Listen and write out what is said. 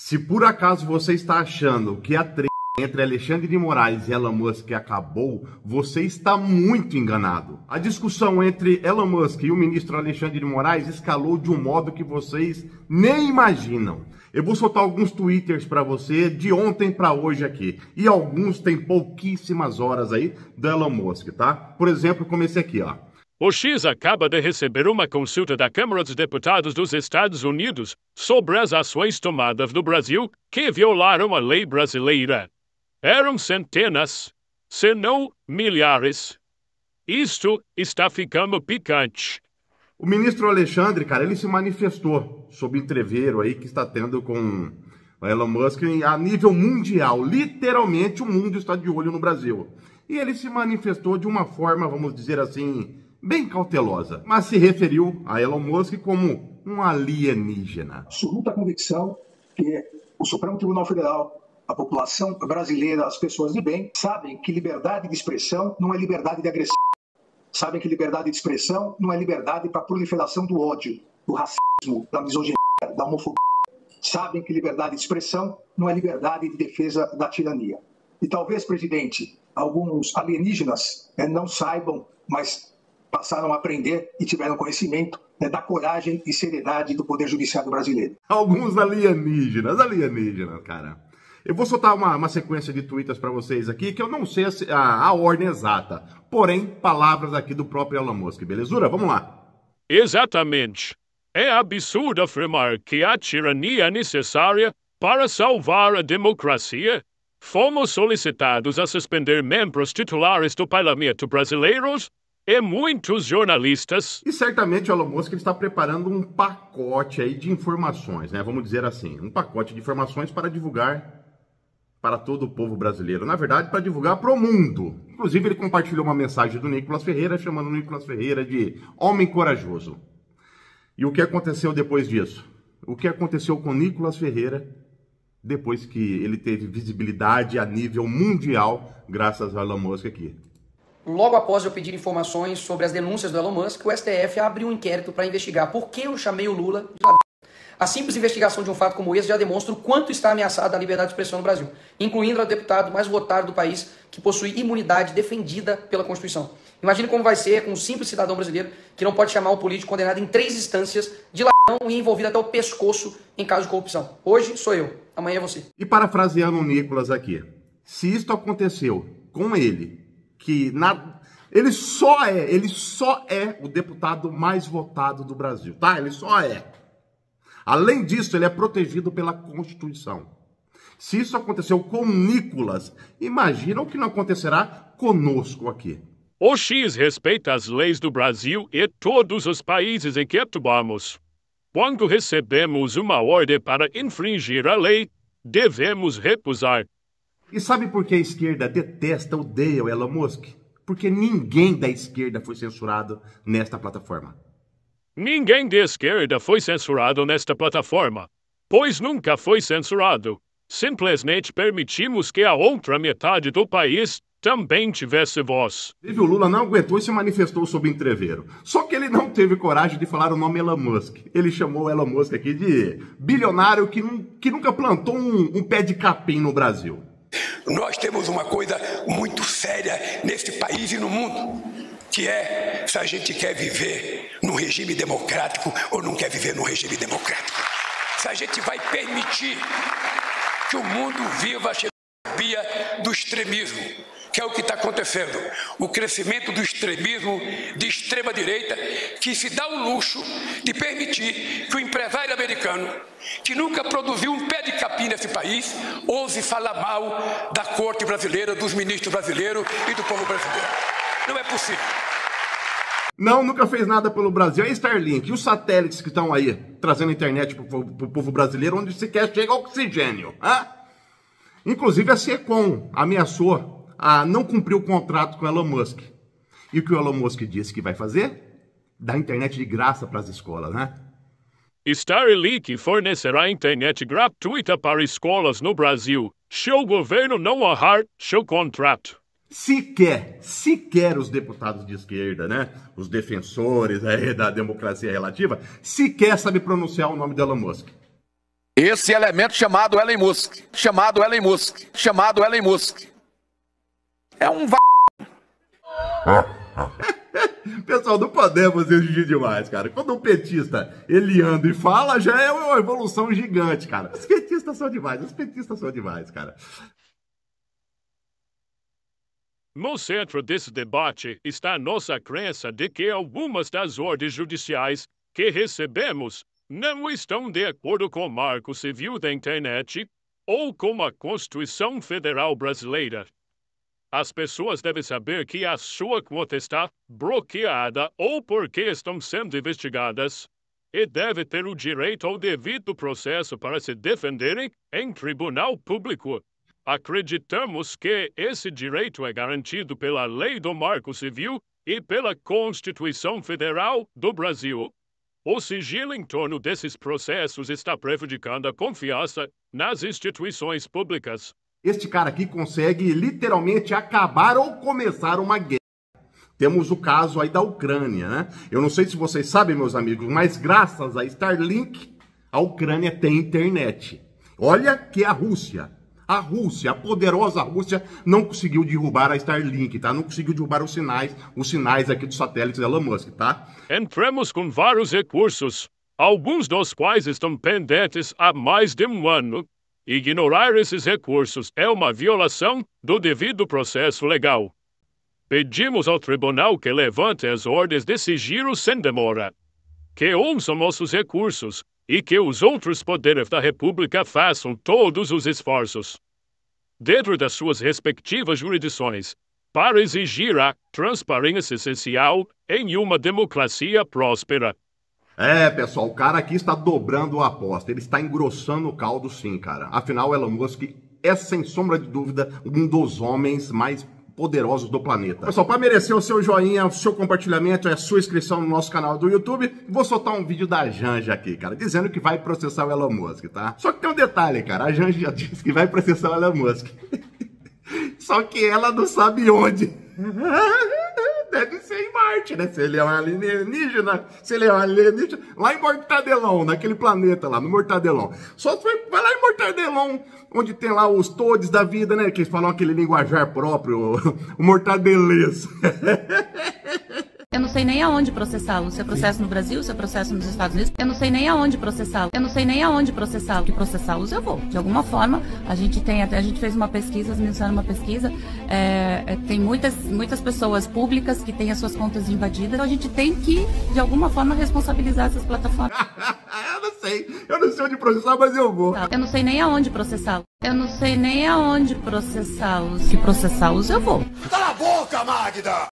Se por acaso você está achando que a treta entre Alexandre de Moraes e Elon Musk acabou, você está muito enganado. A discussão entre Elon Musk e o ministro Alexandre de Moraes escalou de um modo que vocês nem imaginam. Eu vou soltar alguns twitters para você de ontem para hoje aqui. E alguns tem pouquíssimas horas aí do Elon Musk, tá? Por exemplo, como esse aqui, ó. O X acaba de receber uma consulta da Câmara dos Deputados dos Estados Unidos sobre as ações tomadas no Brasil que violaram a lei brasileira. Eram centenas, se não milhares. Isto está ficando picante. O ministro Alexandre, cara, ele se manifestou sobre o entreveiro aí que está tendo com a Elon Musk a nível mundial. Literalmente, o mundo está de olho no Brasil. E ele se manifestou de uma forma, vamos dizer assim, bem cautelosa, mas se referiu a Elon Musk como um alienígena. Absoluta convicção que o Supremo Tribunal Federal, a população brasileira, as pessoas de bem, sabem que liberdade de expressão não é liberdade de agressão. Sabem que liberdade de expressão não é liberdade para a proliferação do ódio, do racismo, da misoginia, da homofobia. Sabem que liberdade de expressão não é liberdade de defesa da tirania. E talvez, presidente, alguns alienígenas não saibam, mas passaram a aprender e tiveram conhecimento da coragem e seriedade do Poder Judiciário brasileiro. Alguns alienígenas, cara. Eu vou soltar uma sequência de tweets para vocês aqui, que eu não sei a ordem exata, porém, palavras aqui do próprio Elon Musk, belezura? Vamos lá. Exatamente. É absurdo afirmar que a tirania é necessária para salvar a democracia. Fomos solicitados a suspender membros titulares do parlamento brasileiros e muitos jornalistas. E certamente o Elon Musk está preparando um pacote aí de informações, né? Vamos dizer assim, um pacote de informações para divulgar para todo o povo brasileiro. Na verdade, para divulgar para o mundo. Inclusive, ele compartilhou uma mensagem do Nikolas Ferreira, chamando o Nikolas Ferreira de homem corajoso. E o que aconteceu depois disso? O que aconteceu com o Nikolas Ferreira depois que ele teve visibilidade a nível mundial, graças ao Elon Musk aqui? Logo após eu pedir informações sobre as denúncias do Elon Musk, o STF abriu um inquérito para investigar por que eu chamei o Lula de ladrão. A simples investigação de um fato como esse já demonstra o quanto está ameaçada a liberdade de expressão no Brasil, incluindo o deputado mais votado do país, que possui imunidade defendida pela Constituição. Imagine como vai ser com um simples cidadão brasileiro que não pode chamar um político condenado em 3 instâncias de ladrão e envolvido até o pescoço em caso de corrupção. Hoje sou eu, amanhã é você. E parafraseando o Nikolas aqui, se isto aconteceu com ele, que ele só é o deputado mais votado do Brasil, tá? Ele só é. Além disso, ele é protegido pela Constituição. Se isso aconteceu com Nikolas, imagina o que não acontecerá conosco aqui. O X respeita as leis do Brasil e todos os países em que atuamos. Quando recebemos uma ordem para infringir a lei, devemos recusar. E sabe por que a esquerda detesta, odeia o Elon Musk? Porque ninguém da esquerda foi censurado nesta plataforma. Ninguém de esquerda foi censurado nesta plataforma, pois nunca foi censurado. Simplesmente permitimos que a outra metade do país também tivesse voz. O Lula não aguentou e se manifestou sobre entreveiro. Só que ele não teve coragem de falar o nome Elon Musk. Ele chamou o Elon Musk aqui de bilionário que nunca plantou um pé de capim no Brasil. Nós temos uma coisa muito séria neste país e no mundo, que é se a gente quer viver num regime democrático ou não quer viver num regime democrático. Se a gente vai permitir que o mundo viva a xenofobia do extremismo, que é o que está acontecendo. O crescimento do extremismo de extrema direita, que se dá o luxo de permitir que o empresário americano, que nunca produziu um pé de capim nesse país, ouse falar mal da corte brasileira, dos ministros brasileiros e do povo brasileiro. Não é possível. Não, nunca fez nada pelo Brasil. É Starlink e os satélites que estão aí trazendo internet para o povo brasileiro, onde sequer chega oxigênio. Hã? Inclusive a CECOM ameaçou a não cumprir o contrato com o Elon Musk. E o que o Elon Musk disse que vai fazer? Dar internet de graça para as escolas, né? Starlink fornecerá internet gratuita para escolas no Brasil, se o governo não honrar seu contrato. Sequer os deputados de esquerda, né? Os defensores aí da democracia relativa, sequer sabe pronunciar o nome do Elon Musk. esse elemento chamado Elon Musk, é um Pessoal, não podemos exigir demais, cara. Quando um petista, ele anda e fala, já é uma evolução gigante, cara. Os petistas são demais, cara. No centro desse debate está nossa crença de que algumas das ordens judiciais que recebemos não estão de acordo com o marco civil da internet ou com a Constituição Federal Brasileira. As pessoas devem saber que a sua conta está bloqueada ou porque estão sendo investigadas e devem ter o direito ao devido processo para se defenderem em tribunal público. Acreditamos que esse direito é garantido pela Lei do Marco Civil e pela Constituição Federal do Brasil. O sigilo em torno desses processos está prejudicando a confiança nas instituições públicas. Este cara aqui consegue literalmente acabar ou começar uma guerra. Temos o caso aí da Ucrânia, né? Eu não sei se vocês sabem, meus amigos, mas graças a Starlink, a Ucrânia tem internet. Olha que a poderosa Rússia, não conseguiu derrubar a Starlink, tá? Não conseguiu derrubar os sinais aqui dos satélites Elon Musk, tá? Entramos com vários recursos, alguns dos quais estão pendentes há mais de um ano. Ignorar esses recursos é uma violação do devido processo legal. Pedimos ao tribunal que levante as ordens de sigilo sem demora, que ouçam nossos recursos e que os outros poderes da República façam todos os esforços, dentro das suas respectivas jurisdições, para exigir a transparência essencial em uma democracia próspera. É, pessoal, o cara aqui está dobrando a aposta, ele está engrossando o caldo sim, cara. Afinal, Elon Musk é, sem sombra de dúvida, um dos homens mais poderosos do planeta. Pessoal, para merecer o seu joinha, o seu compartilhamento, a sua inscrição no nosso canal do YouTube, vou soltar um vídeo da Janja aqui, cara, dizendo que vai processar o Elon Musk, tá? Só que tem um detalhe, cara, a Janja já disse que vai processar o Elon Musk. Só que ela não sabe onde. Deve ser em Marte, né? Se ele é um alienígena, lá em Mortadelon, naquele planeta lá, no Mortadelon. Só vai lá em Mortadelon, onde tem lá os todes da vida, né? Que eles falam aquele linguajar próprio, o mortadelês. Eu não sei nem aonde processá-lo. Se é processo no Brasil, se é processo nos Estados Unidos, eu não sei nem aonde processá-lo. Que processá-los eu vou. De alguma forma, a gente tem até, a gente fez uma pesquisa, as meninas fizeram uma pesquisa, tem muitas pessoas públicas que têm as suas contas invadidas, então a gente tem que, de alguma forma, responsabilizar essas plataformas. Eu não sei onde processar, mas eu vou. Eu não sei nem aonde processá-lo. Que processá-los eu vou. Cala a boca, Magda!